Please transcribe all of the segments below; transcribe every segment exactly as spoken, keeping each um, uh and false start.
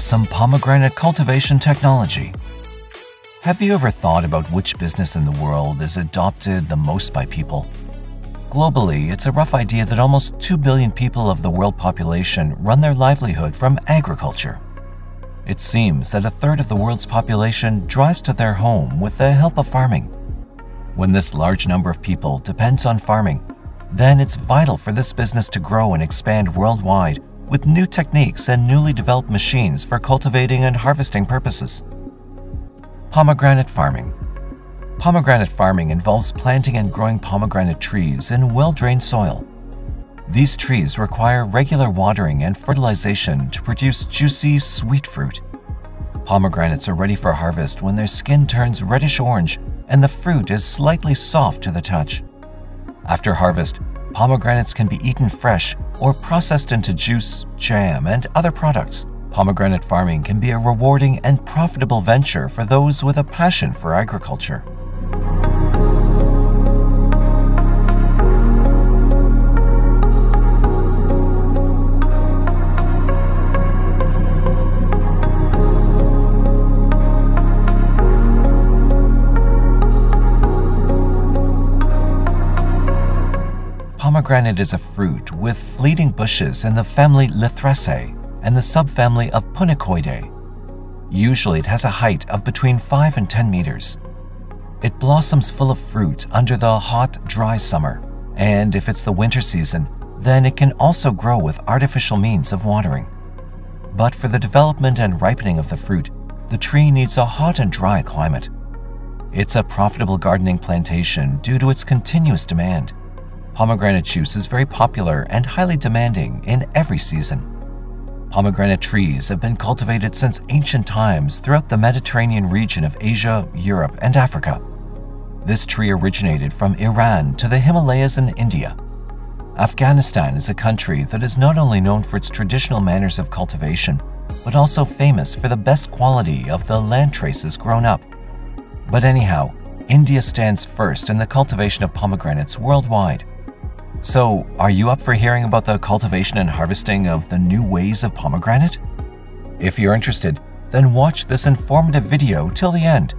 awesome pomegranate cultivation technology. Have you ever thought about which business in the world is adopted the most by people? Globally, it's a rough idea that almost two billion people of the world population run their livelihood from agriculture. It seems that a third of the world's population drives to their home with the help of farming. When this large number of people depends on farming, then it's vital for this business to grow and expand worldwide with new techniques and newly developed machines for cultivating and harvesting purposes. Pomegranate farming. Pomegranate farming involves planting and growing pomegranate trees in well-drained soil. These trees require regular watering and fertilization to produce juicy, sweet fruit. Pomegranates are ready for harvest when their skin turns reddish-orange and the fruit is slightly soft to the touch. After harvest, pomegranates can be eaten fresh or processed into juice, jam, and other products. Pomegranate farming can be a rewarding and profitable venture for those with a passion for agriculture. Pomegranate is a fruit with fleeting bushes in the family Lythraceae and the subfamily of Punicoidae. Usually it has a height of between five and ten meters. It blossoms full of fruit under the hot, dry summer, and if it's the winter season, then it can also grow with artificial means of watering. But for the development and ripening of the fruit, the tree needs a hot and dry climate. It's a profitable gardening plantation due to its continuous demand. Pomegranate juice is very popular and highly demanding in every season. Pomegranate trees have been cultivated since ancient times throughout the Mediterranean region of Asia, Europe, and Africa. This tree originated from Iran to the Himalayas and India. Afghanistan is a country that is not only known for its traditional manners of cultivation, but also famous for the best quality of the land traces grown up. But anyhow, India stands first in the cultivation of pomegranates worldwide. So, are you up for hearing about the cultivation and harvesting of the new ways of pomegranate? If you're interested, then watch this informative video till the end.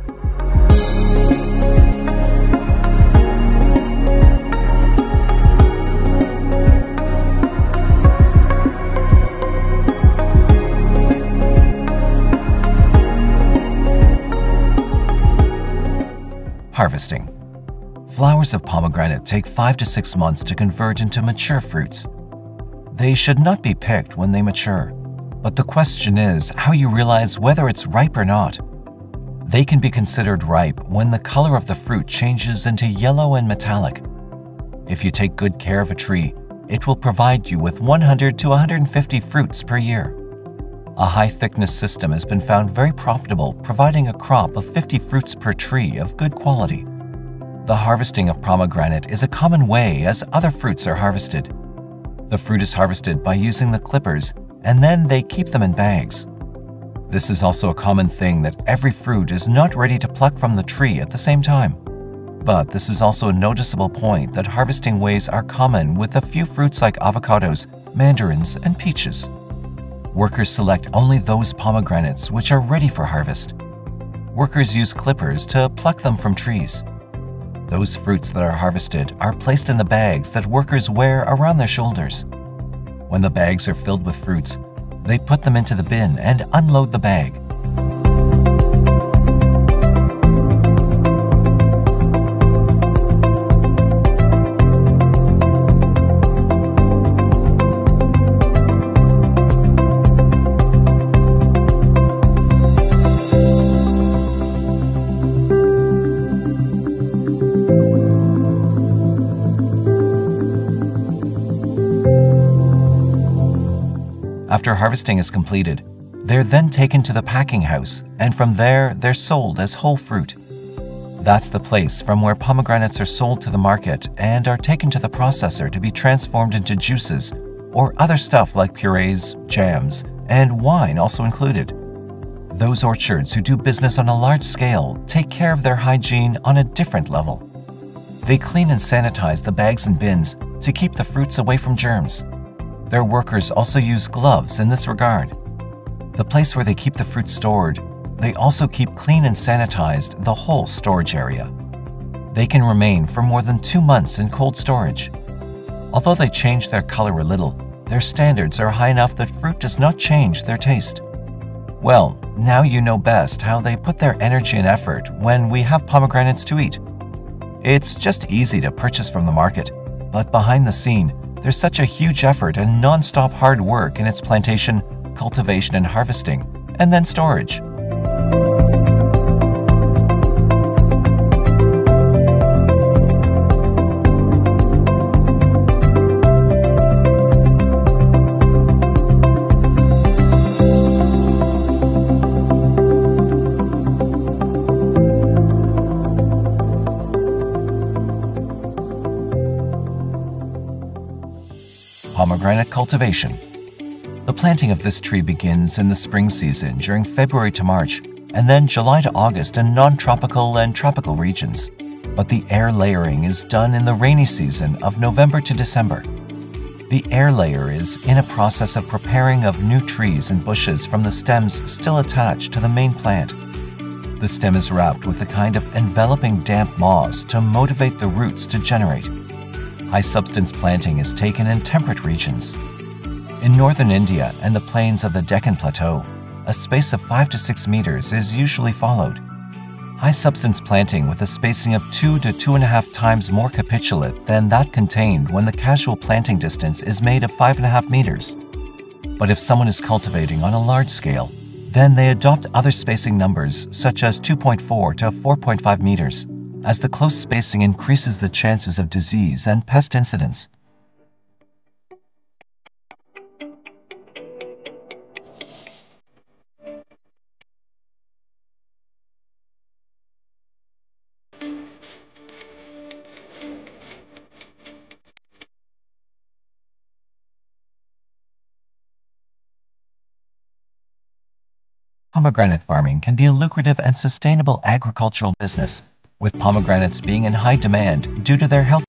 Harvesting. Flowers of pomegranate take five to six months to convert into mature fruits. They should not be picked when they mature, but the question is how you realize whether it's ripe or not. They can be considered ripe when the color of the fruit changes into yellow and metallic. If you take good care of a tree, it will provide you with one hundred to one hundred fifty fruits per year. A high-thickness system has been found very profitable, providing a crop of fifty fruits per tree of good quality. The harvesting of pomegranate is a common way as other fruits are harvested. The fruit is harvested by using the clippers, and then they keep them in bags. This is also a common thing that every fruit is not ready to pluck from the tree at the same time. But this is also a noticeable point that harvesting ways are common with a few fruits like avocados, mandarins, and peaches. Workers select only those pomegranates which are ready for harvest. Workers use clippers to pluck them from trees. Those fruits that are harvested are placed in the bags that workers wear around their shoulders. When the bags are filled with fruits, they put them into the bin and unload the bag. After harvesting is completed, they're then taken to the packing house, and from there they're sold as whole fruit. That's the place from where pomegranates are sold to the market and are taken to the processor to be transformed into juices or other stuff like purees, jams, and wine also included. Those orchards who do business on a large scale take care of their hygiene on a different level. They clean and sanitize the bags and bins to keep the fruits away from germs. Their workers also use gloves in this regard. the place where they keep the fruit stored, they also keep clean and sanitized the whole storage area. They can remain for more than two months in cold storage. Although they change their color a little, their standards are high enough that fruit does not change their taste. Well, now you know best how they put their energy and effort when we have pomegranates to eat. It's just easy to purchase from the market, but behind the scene, there's such a huge effort and non-stop hard work in its plantation, cultivation and harvesting, and then storage. Pomegranate cultivation. The planting of this tree begins in the spring season during February to March and then July to August in non-tropical and tropical regions. But the air layering is done in the rainy season of November to December. The air layer is in a process of preparing of new trees and bushes from the stems still attached to the main plant. The stem is wrapped with a kind of enveloping damp moss to motivate the roots to generate. High-substance planting is taken in temperate regions. In northern India and the plains of the Deccan Plateau, a space of five to six meters is usually followed. High-substance planting with a spacing of two to two and a half times more capitulate than that contained when the casual planting distance is made of five and a half meters. But if someone is cultivating on a large scale, then they adopt other spacing numbers such as two point four to four point five meters. As the close spacing increases the chances of disease and pest incidents. Pomegranate farming can be a lucrative and sustainable agricultural business, with pomegranates being in high demand due to their health.